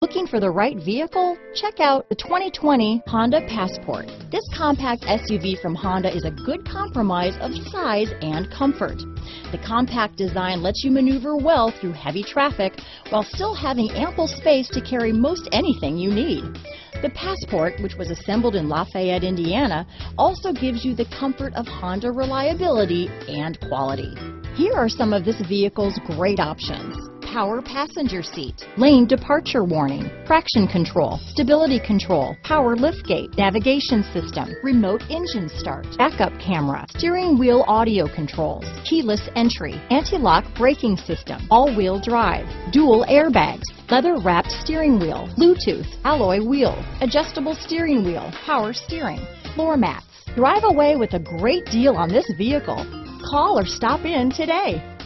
Looking for the right vehicle? Check out the 2020 Honda Passport. This compact SUV from Honda is a good compromise of size and comfort. The compact design lets you maneuver well through heavy traffic while still having ample space to carry most anything you need. The Passport, which was assembled in Lafayette, Indiana, also gives you the comfort of Honda reliability and quality. Here are some of this vehicle's great options: power passenger seat, lane departure warning, traction control, stability control, power liftgate, navigation system, remote engine start, backup camera, steering wheel audio controls, keyless entry, anti-lock braking system, all-wheel drive, dual airbags, leather-wrapped steering wheel, Bluetooth, alloy wheels, adjustable steering wheel, power steering, floor mats. Drive away with a great deal on this vehicle. Call or stop in today.